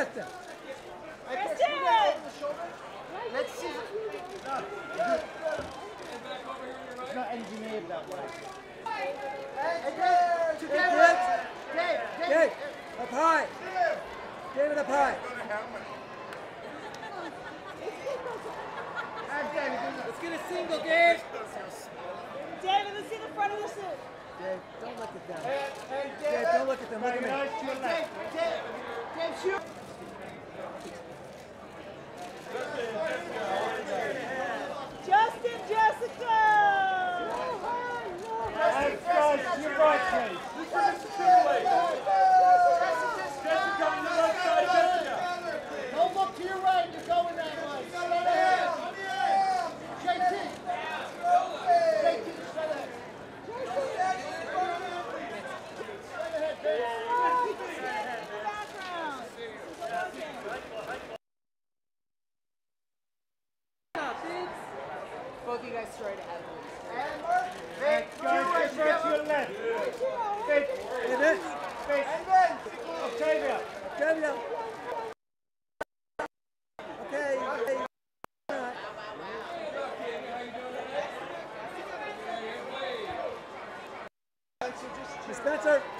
Kristen! Let's see. It's not engineered that way. Dave, up high. Dave it up high. Let's get a single, Dave. David, let's see the front of your suit. Dave, don't look at them. Dave, don't look at them. Look at me. Dave, shoot. Justin, Jessica. Hey, guys, you're right, Kate. This is the way. Jessica, on the left side, Jessica. Don't look to your right. You're going that way. JT. Both of you guys straight ahead. Guys, straight to your left. Octavia. Octavia. Okay. Spencer.